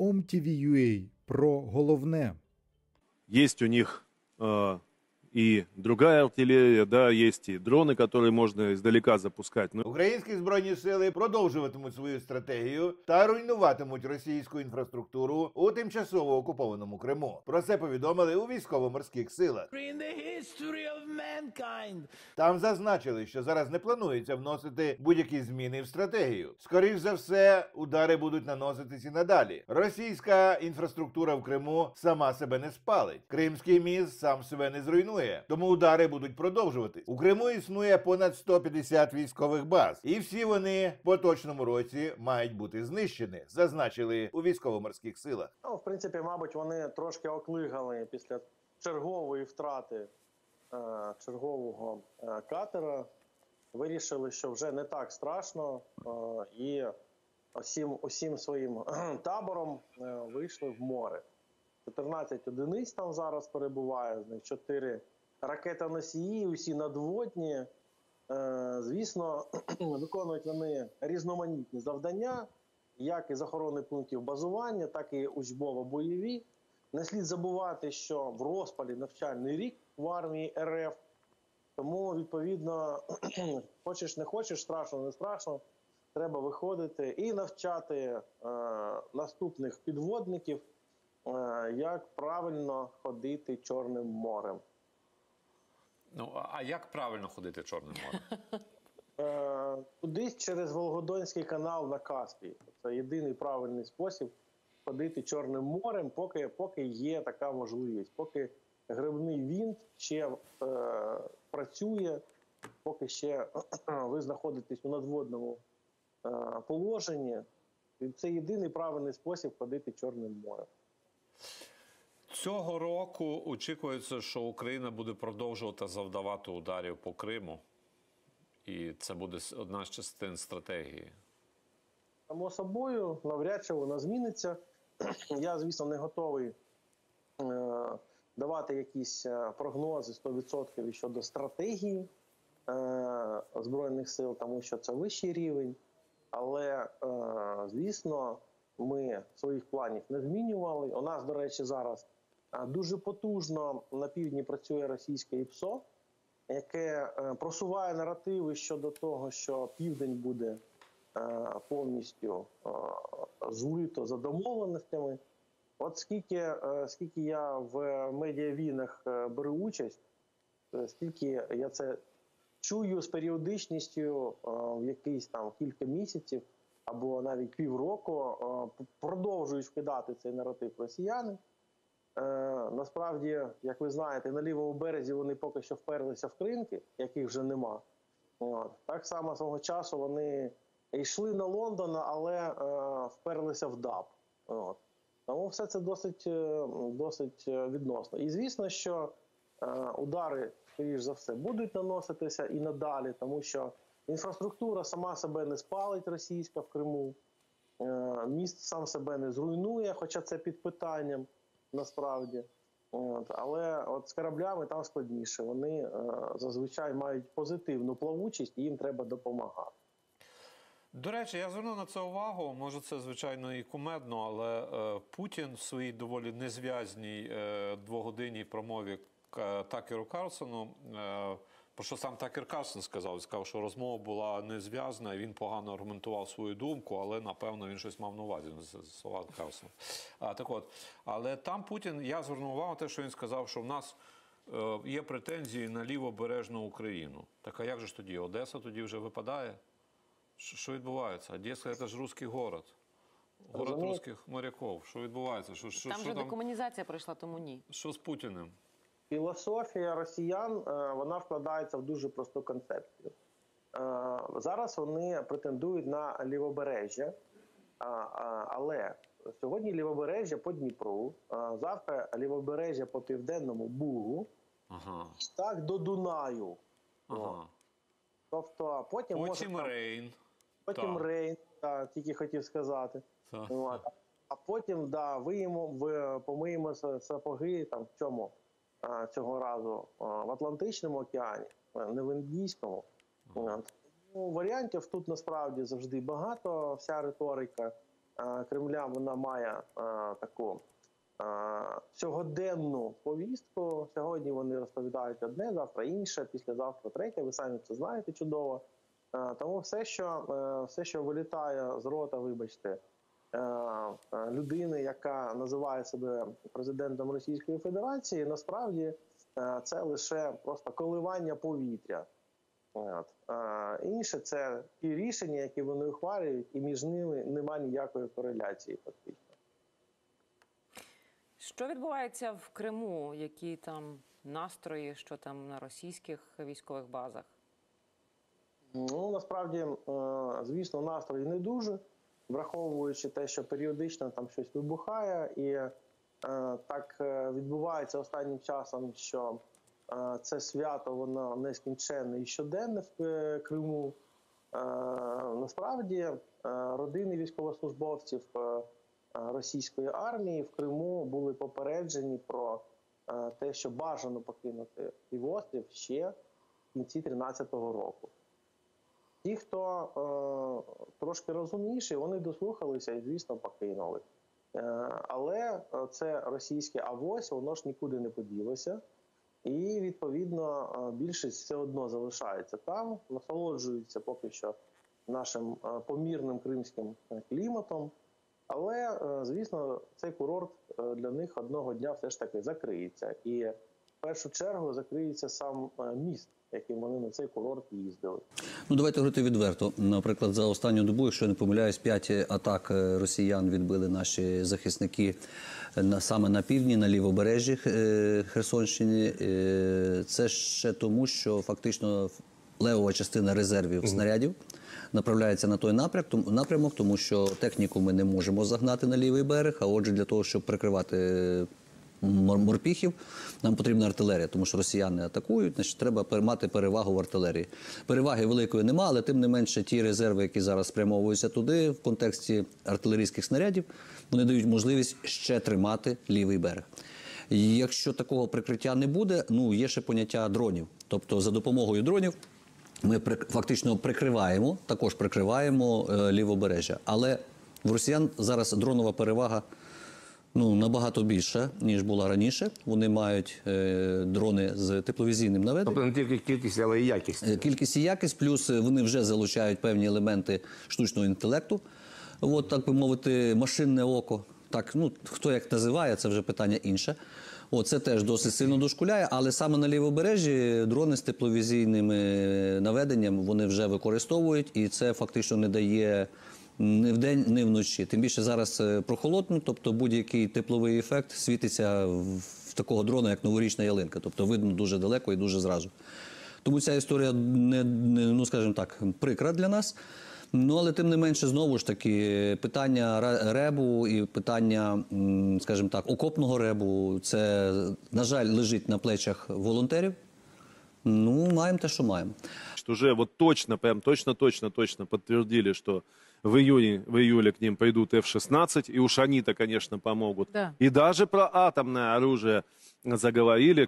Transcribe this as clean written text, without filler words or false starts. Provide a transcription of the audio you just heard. Om TV UA про головне. Есть у них и другая артиллерия, да, есть и дроны, которые можно издалека запускать. Но... Українські збройні сили продовжуватимуть свою стратегію та руйнуватимуть російську інфраструктуру у тимчасово окупованому Криму. Про це повідомили у військово-морських силах. Там зазначили, що зараз не планується вносити будь-які зміни в стратегію. Скоріше за все, удари будуть наноситись і надалі. Російська інфраструктура в Криму сама себе не спалить. Кримський міст сам себе не зруйнує. Тому удари будуть продовжуватись. У Криму існує понад 150 військових баз. І всі вони в поточному році мають бути знищені, зазначили у військово-морських силах. Ну, в принципі, мабуть, вони трошки оклигали після чергової втрати чергового катера. Вирішили, що вже не так страшно. І усім своїм табором вийшли в море. 14 одиниць там зараз перебуває, з них 4 ракетоносії, усі надводні. Звісно, виконують вони різноманітні завдання, як із охорони пунктів базування, так і учбово-бойові. Не слід забувати, що в розпалі навчальний рік в армії РФ, тому, відповідно, хочеш не хочеш, страшно не страшно, треба виходити і навчати наступних підводників, як правильно ходити Чорним морем. Ну, а як правильно ходити Чорним морем? Кудись через Волгодонський канал на Каспій. Це єдиний правильний спосіб ходити Чорним морем, поки є така можливість. Поки грибний винт ще працює, поки ще ви знаходитесь у надводному положенні. І це єдиний правильний спосіб ходити Чорним морем. Цього року очікується, що Україна буде продовжувати завдавати ударів по Криму. І це буде одна з частин стратегії. Само собою, навряд чи вона зміниться. Я, звісно, не готовий давати якісь прогнози 100% щодо стратегії Збройних сил, тому що це вищий рівень. Але, звісно, ми своїх планів не змінювали. У нас, до речі, зараз дуже потужно на півдні працює російське ІПСО, яке просуває наративи щодо того, що південь буде повністю злито за домовленостями. От скільки я в медіавійнах беру участь, скільки я це чую з періодичністю в якісь там кілька місяців, або навіть півроку, продовжують вкидати цей наратив росіяни. Насправді, як ви знаєте, на лівому березі вони поки що вперлися в кринки, яких вже нема. Так само свого часу вони йшли на Лондон, але вперлися в ДАБ. Тому все це досить відносно. І звісно, що удари, скоріш за все, будуть наноситися і надалі, тому що інфраструктура сама себе не спалить російська в Криму, міст сам себе не зруйнує, хоча це під питанням насправді. Але от з кораблями там складніше, вони зазвичай мають позитивну плавучість і їм треба допомагати. До речі, я звернув на це увагу, може це, звичайно, і кумедно, але Путін в своїй доволі незв'язній двогодинній промові Такеру Карлсону, про що сам Такер Карлсон сказав, що розмова була незв'язна, і він погано аргументував свою думку, але, напевно, він щось мав на увазі, слова Карлсона. Так от, але там Путін, я звернув увагу на те, що він сказав, що в нас є претензії на лівобережну Україну. Так, а як же ж тоді? Одеса тоді вже випадає? Що відбувається? Одеса – це ж русський город. Город русських моряків. Що відбувається? Там вже декомунізація прийшла, тому ні. Що з Путіним? Філософія росіян, вона вкладається в дуже просту концепцію. Зараз вони претендують на лівобережжя, але сьогодні лівобережжя по Дніпру, завтра лівобережжя по Південному Бугу, так до Дунаю. Тобто потім Рейн. Потім Рейн, тільки хотів сказати. А потім помиємо сапоги в чому? Цього разу в Атлантичному океані, не в Індійському. Варіантів тут насправді завжди багато, вся риторика Кремля вона має таку сьогоденну повістку. Сьогодні вони розповідають одне, завтра інше, післязавтра третє. Ви самі це знаєте чудово. Тому все, що вилітає з рота, вибачте, людини, яка називає себе президентом Російської Федерації, насправді це лише просто коливання повітря. Інше – це ті рішення, які вони ухвалюють, і між ними немає ніякої кореляції фактично. Що відбувається в Криму? Які там настрої, що там на російських військових базах? Ну, насправді, звісно, настрої не дуже, враховуючи те, що періодично там щось вибухає. І так відбувається останнім часом, що це свято, воно нескінченне і щоденне в Криму. Насправді, родини військовослужбовців російської армії в Криму були попереджені про те, що бажано покинути півострів ще в кінці 2013 року. Ті, хто трошки розумніші, вони дослухалися і, звісно, покинули. Але це російське авось, воно ж нікуди не поділося. І, відповідно, більшість все одно залишається там, насолоджуються поки що нашим помірним кримським кліматом. Але, звісно, цей курорт для них одного дня все ж таки закриється. І в першу чергу закриється сам міст, яким вони на цей курорт їздили. Ну, давайте говорити відверто. Наприклад, за останню добу, якщо не помиляюсь, 5 атак росіян відбили наші захисники саме на півдні, на лівобережжі Херсонщини. Це ще тому, що фактично левова частина резервів снарядів направляється на той напрямок, тому що техніку ми не можемо загнати на лівий берег, а отже, для того, щоб прикривати морпіхів, нам потрібна артилерія, тому що росіяни атакують, значить, треба мати перевагу в артилерії. Переваги великої нема, але тим не менше ті резерви, які зараз спрямовуються туди, в контексті артилерійських снарядів, вони дають можливість ще тримати лівий берег. І якщо такого прикриття не буде, ну, є ще поняття дронів. Тобто за допомогою дронів ми фактично прикриваємо лівобережжя. Але в росіян зараз дронова перевага, ну, набагато більше, ніж була раніше. Вони мають дрони з тепловізійним наведенням. Тобто не тільки кількість, але і якість. Кількість і якість, плюс вони вже залучають певні елементи штучного інтелекту. От, так би мовити, машинне око. Так, ну, хто як називає, це вже питання інше. О, це теж досить сильно дошкуляє, але саме на лівобережжі дрони з тепловізійним наведенням вони вже використовують, і це фактично не дає ні вдень, ні вночі. Тим більше зараз прохолодно, тобто будь-який тепловий ефект світиться в такого дрона, як новорічна ялинка. Тобто видно дуже далеко і дуже зразу. Тому ця історія, ну, скажімо так, прикра для нас. Ну, але тим не менше, знову ж таки, питання РЕБу і питання, скажімо так, окопного РЕБу, це, на жаль, лежить на плечах волонтерів. Ну, маємо те, що маємо. Уже вот точно, прям точно подтвердили, что в июле к ним пойдут F-16, и уж они-то, конечно, помогут. Да. И даже про атомное оружие заговорили.